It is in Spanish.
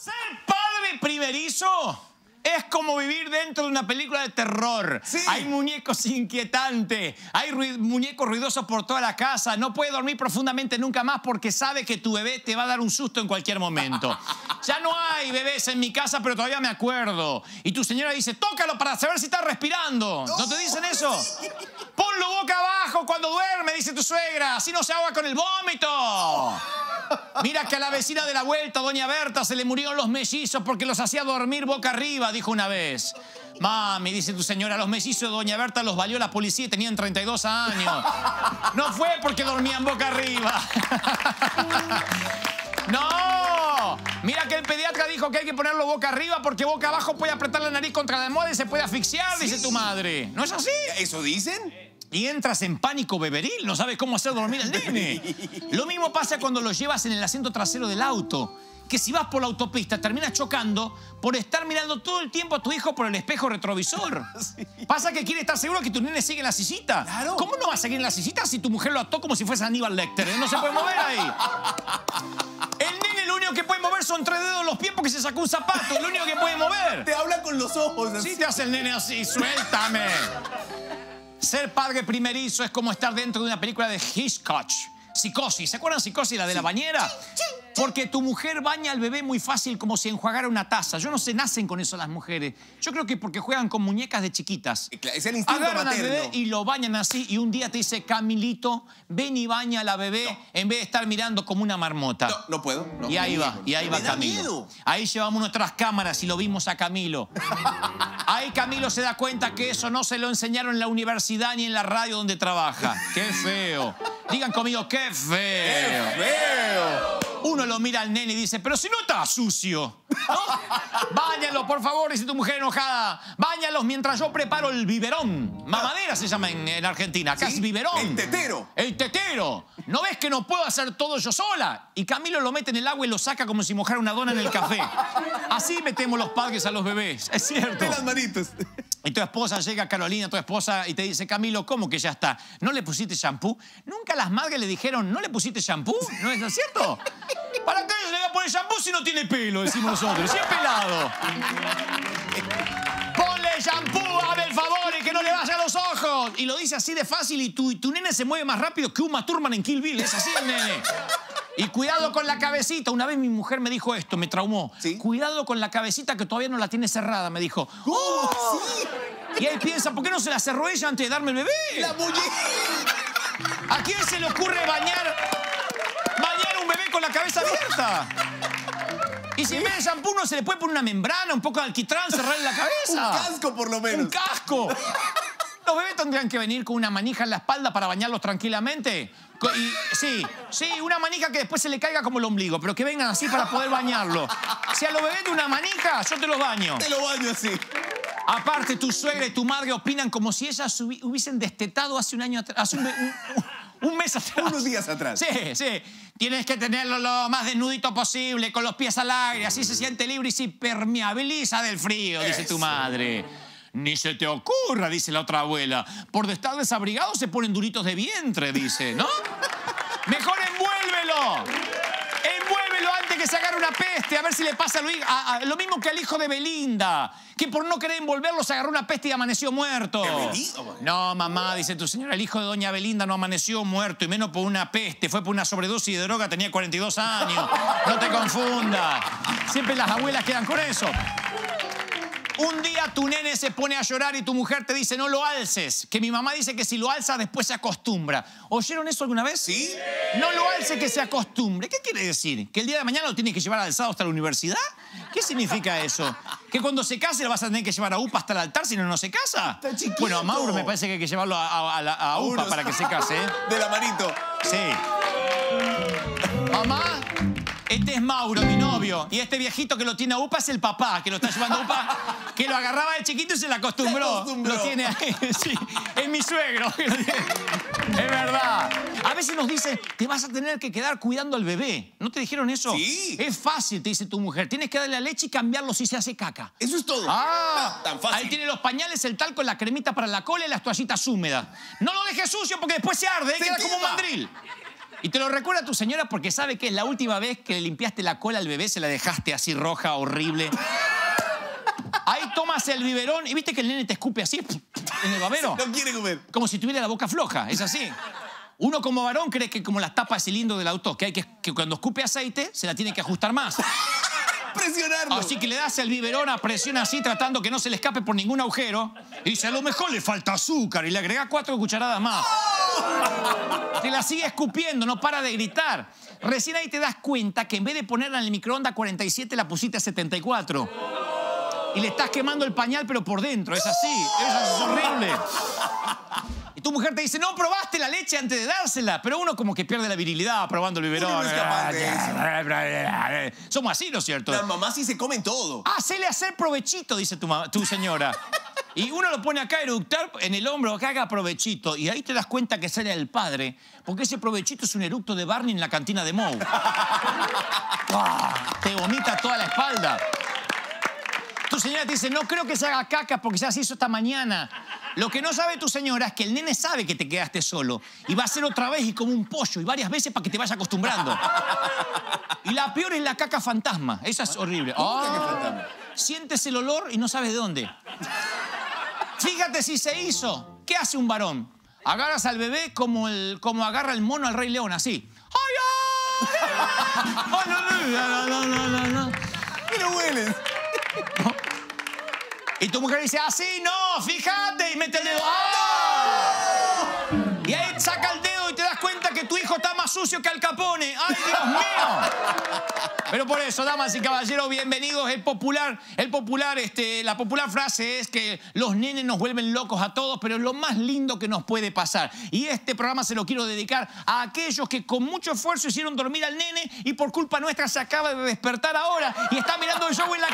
Ser padre primerizo es como vivir dentro de una película de terror. Sí. Hay muñecos inquietantes, hay muñecos ruidosos por toda la casa, no puede dormir profundamente nunca más porque sabe que tu bebé te va a dar un susto en cualquier momento. Ya no hay bebés en mi casa, pero todavía me acuerdo. Y tu señora dice, tócalo para saber si está respirando. ¿No te dicen eso? Ponlo boca abajo cuando duerme, dice tu suegra, así no se ahoga con el vómito. Mira que a la vecina de la vuelta, doña Berta, se le murieron los mellizos porque los hacía dormir boca arriba, dijo una vez. Mami, dice tu señora, los mellizos de doña Berta los valió la policía y tenían 32 años. No fue porque dormían boca arriba. ¡No! Mira que el pediatra dijo que hay que ponerlo boca arriba porque boca abajo puede apretar la nariz contra la almohada y se puede asfixiar, dice tu madre. ¿No es así? ¿Eso dicen? Y entras en pánico beberil, no sabes cómo hacer dormir al nene. Lo mismo pasa cuando lo llevas en el asiento trasero del auto, que si vas por la autopista terminas chocando por estar mirando todo el tiempo a tu hijo por el espejo retrovisor. Sí. Pasa que quiere estar seguro que tu nene sigue en la sillita. Claro. ¿Cómo no va a seguir en la sillita si tu mujer lo ató como si fuese Aníbal Lecter? No se puede mover ahí. El nene lo único que puede mover son 3 dedos en los pies porque se sacó un zapato, lo único que puede mover. Te habla con los ojos así. Sí, te hace el nene así, suéltame. Ser padre primerizo es como estar dentro de una película de Hitchcock. Psicosis. ¿Se acuerdan Psicosis, la de la bañera? Porque tu mujer baña al bebé muy fácil, como si enjuagara una taza. Yo no sé, nacen con eso las mujeres. Yo creo que porque juegan con muñecas de chiquitas. Es el instinto materno. Agarran al bebé y lo bañan así, y un día te dice, Camilito, ven y baña a la bebé en vez de estar mirando como una marmota. No, no puedo. No, y ahí va, Camilo. Miedo. Ahí llevamos nuestras cámaras y lo vimos a Camilo. Ahí Camilo se da cuenta que eso no se lo enseñaron en la universidad ni en la radio donde trabaja. ¡Qué feo! Digan conmigo, ¡qué feo! ¡Qué feo! Uno lo mira al nene y dice, pero si no está sucio, ¿no? Báñalo, por favor, dice tu mujer enojada. Báñalos mientras yo preparo el biberón. Mamadera se llama en Argentina. Acá es biberón. El tetero. El tetero. ¿No ves que no puedo hacer todo yo sola? Y Camilo lo mete en el agua y lo saca como si mojara una dona en el café. Así metemos los padres a los bebés. Es cierto. De las manitos. Y tu esposa llega, Carolina, tu esposa, y te dice, Camilo, ¿cómo que ya está? ¿No le pusiste shampoo? Nunca las madres le dijeron, ¿no le pusiste shampoo? ¿No es cierto? ¿Para qué le voy a poner shampoo si no tiene pelo? Decimos nosotros, si es pelado. Ponle shampoo, hazme el favor y que no le vaya a los ojos. Y lo dice así de fácil y tu nene se mueve más rápido que Uma Thurman en Kill Bill. Es así el nene. Y cuidado con la cabecita. Una vez mi mujer me dijo esto, me traumó. ¿Sí? Cuidado con la cabecita que todavía no la tiene cerrada, me dijo. ¡Oh! ¿Sí? Y él piensa, ¿por qué no se la cerró ella antes de darme el bebé? ¡La muñeca! ¿A quién se le ocurre bañar un bebé con la cabeza abierta? Y si en vez de shampoo no se le puede poner una membrana, un poco de alquitrán, cerrar en la cabeza. Un casco, por lo menos. ¡Un casco! Los bebés tendrían que venir con una manija en la espalda para bañarlos tranquilamente. Y, sí, una manija que después se le caiga como el ombligo, pero que vengan así para poder bañarlo. Si a los bebés de una manija, yo te los baño. Te lo baño así. Aparte, tu suegra y tu madre opinan como si ellas hubiesen destetado hace un año atrás. Hace un mes atrás. Unos días atrás. Sí, sí. Tienes que tenerlo lo más desnudito posible, con los pies al aire, así se siente libre y se impermeabiliza del frío, dice tu madre. Ni se te ocurra, dice la otra abuela. Por estar desabrigado se ponen duritos de vientre, dice, ¿no? Mejor envuélvelo. Envuélvelo antes que se agarre una peste. A ver si le pasa a lo mismo que al hijo de Belinda, que por no querer envolverlo se agarró una peste y amaneció muerto. No, mamá, dice tu señora, el hijo de doña Belinda no amaneció muerto, y menos por una peste. Fue por una sobredosis de droga, tenía 42 años. No te confundas. Siempre las abuelas quedan con eso. Un día tu nene se pone a llorar y tu mujer te dice, no lo alces. Que mi mamá dice que si lo alza después se acostumbra. ¿Oyeron eso alguna vez? Sí. No lo alce, que se acostumbre. ¿Qué quiere decir? ¿Que el día de mañana lo tienes que llevar alzado hasta la universidad? ¿Qué significa eso? ¿Que cuando se case lo vas a tener que llevar a UPA hasta el altar si no, no se casa? Está chiquito. Bueno, a Mauro me parece que hay que llevarlo a UPA para que se case, ¿eh? De la manito. Sí. Mamá. Este es Mauro, mi novio. Y este viejito que lo tiene a UPA es el papá, que lo está llevando a UPA, que lo agarraba de chiquito y se la acostumbró. Lo tiene ahí, sí. Es mi suegro. Es verdad. A veces nos dicen, te vas a tener que quedar cuidando al bebé. ¿No te dijeron eso? Sí. Es fácil, te dice tu mujer. Tienes que darle la leche y cambiarlo si se hace caca. Eso es todo. Ah, tan fácil. Ahí tiene los pañales, el talco, la cremita para la cola y las toallitas húmedas. No lo dejes sucio porque después se arde, queda como un mandril. Y te lo recuerda tu señora porque sabe que es la última vez que le limpiaste la cola al bebé, se la dejaste así roja, horrible. Ahí tomas el biberón y viste que el nene te escupe así en el babero. No quiere comer. Como si tuviera la boca floja, es así. Uno como varón cree que como las tapas de cilindro del auto, que hay que cuando escupe aceite se la tiene que ajustar más. Presionarlo. Así que le das el biberón a presión así, tratando que no se le escape por ningún agujero. Y dice, a lo mejor le falta azúcar. Y le agregás 4 cucharadas más. ¡Oh! Te la sigue escupiendo, no para de gritar. Recién ahí te das cuenta que en vez de ponerla en el microondas 47, la pusiste a 74. ¡Oh! Y le estás quemando el pañal, pero por dentro. Es así. Es horrible. Y tu mujer te dice, no probaste la leche antes de dársela. Pero uno como que pierde la virilidad probando el biberón. Somos así, ¿no es cierto? Las mamás sí se comen todo. Hacele hacer provechito, dice tu señora. Y uno lo pone acá a eructar en el hombro, que haga provechito. Y ahí te das cuenta que sale el padre. Porque ese provechito es un eructo de Barney en la cantina de Moe. Te vomita toda la espalda. Tu señora te dice, no creo que se haga caca porque ya se hizo esta mañana. Lo que no sabe tu señora es que el nene sabe que te quedaste solo y va a ser otra vez y como un pollo y varias veces para que te vayas acostumbrando. Y la peor es la caca fantasma. Esa es horrible. Oh, sientes el olor y no sabes de dónde. Fíjate si se hizo. ¿Qué hace un varón? Agarras al bebé como agarra el mono al Rey León, así. Y no hueles. Y tu mujer dice, así no, fíjate, y mete el dedo. ¡Oh! Y ahí saca el dedo y te das cuenta que tu hijo está más sucio que Al Capone. ¡Ay, Dios mío! Pero por eso, damas y caballeros, bienvenidos. La popular frase es que los nenes nos vuelven locos a todos, pero es lo más lindo que nos puede pasar. Y este programa se lo quiero dedicar a aquellos que con mucho esfuerzo hicieron dormir al nene y por culpa nuestra se acaba de despertar ahora y está mirando el show en la